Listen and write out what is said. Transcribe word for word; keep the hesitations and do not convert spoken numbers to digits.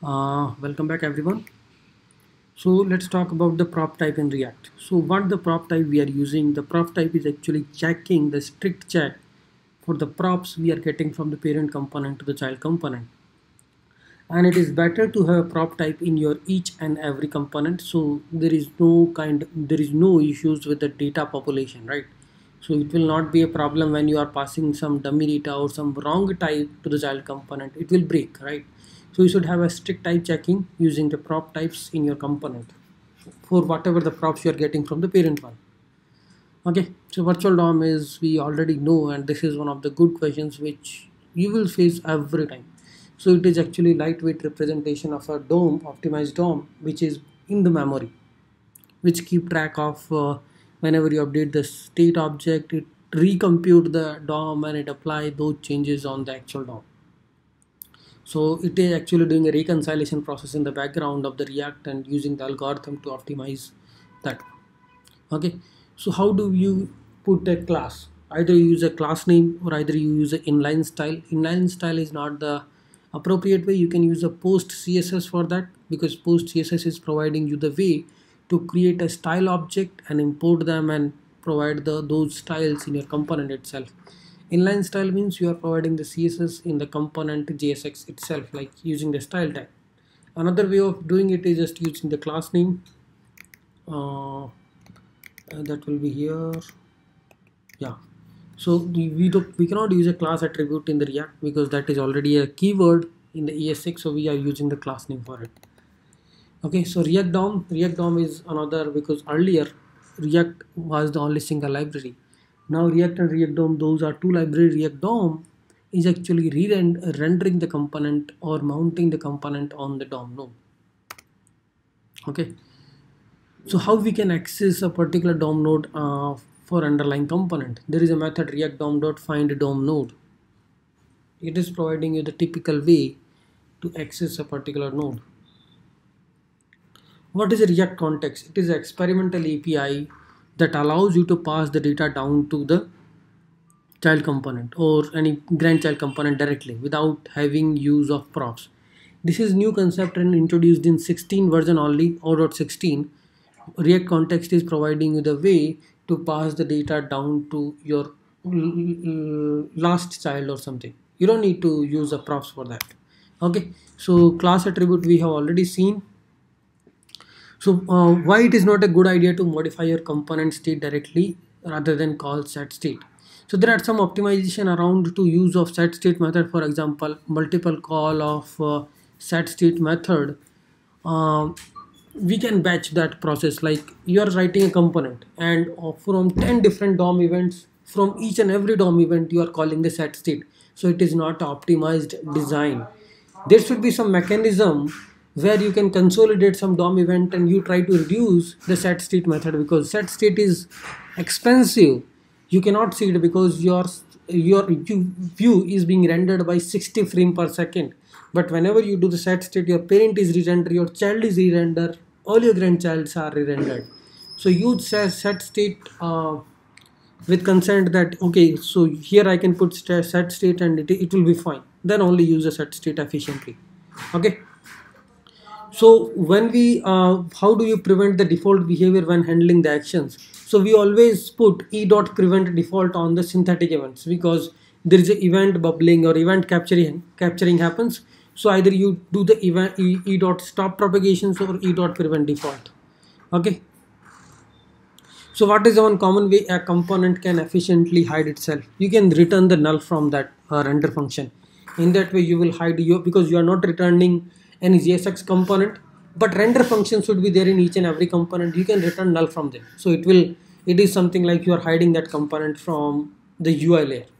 Uh, welcome back everyone. So let's talk about the prop type in React. So what the prop type we are using, the prop type is actually checking the strict check for the props we are getting from the parent component to the child component. And it is better to have a prop type in your each and every component, so there is no kind there is no issues with the data population, right? So it will not be a problem when you are passing some dummy data or some wrong type to the child component, it will break, right? So you should have a strict type checking using the prop types in your component for whatever the props you are getting from the parent one. Okay, so virtual D O M is we already know, and this is one of the good questions which you will face every time. So it is actually lightweight representation of a D O M, optimized D O M, which is in the memory, which keep track of uh, whenever you update the state object, it recompute the D O M and it apply those changes on the actual D O M. So it is actually doing a reconciliation process in the background of the React and using the algorithm to optimize that. Okay, so how do you put a class? Either you use a class name or either you use an inline style. Inline style is not the appropriate way. You can use a post C S S for that, because post C S S is providing you the way to create a style object and import them and provide the those styles in your component itself. Inline style means you are providing the C S S in the component J S X itself, like using the style tag. Another way of doing it is just using the class name. Uh, that will be here. Yeah. So we do, we cannot use a class attribute in the React because that is already a keyword in the E S six. So we are using the class name for it. Okay. So React D O M. React D O M is another, because earlier React was the only single library. Now React and React D O M, those are two libraries. React D O M is actually re-rendering the component or mounting the component on the D O M node. Okay, so how we can access a particular D O M node uh, for underlying component? There is a method react-dom.find-dom-node. It is providing you the typical way to access a particular node. What is a React context? It is an experimental A P I that allows you to pass the data down to the child component or any grandchild component directly without having use of props. This is new concept and introduced in sixteen version only, or zero point sixteen. React context is providing you the way to pass the data down to your last child or something. You don't need to use the props for that. Okay, so class attribute we have already seen. So uh, why it is not a good idea to modify your component state directly rather than call set state? So there are some optimization around to use of set state method. For example, multiple call of uh, set state method. Uh, we can batch that process, like you are writing a component and from ten different D O M events, from each and every D O M event you are calling the set state. So it is not optimized design. There should be some mechanism where you can consolidate some D O M event and you try to reduce the set state method, because set state is expensive. You cannot see it because your your view is being rendered by sixty frame per second. But whenever you do the set state, your parent is re-rendered, your child is re-rendered, all your grandchilds are re-rendered. So you set state uh, with consent that okay, so here I can put set state and it, it will be fine. Then only use the set state efficiently. Okay. So when we, uh, how do you prevent the default behavior when handling the actions? So we always put e.prevent default on the synthetic events, because there is an event bubbling or event capturing capturing happens. So either you do the event e.stop propagations or e.prevent default. Okay. So what is the one common way a component can efficiently hide itself? You can return the null from that uh, render function. In that way you will hide your, because you are not returning any J S X component, but render function should be there in each and every component. You can return null from there. So it will, it is something like you are hiding that component from the U I layer.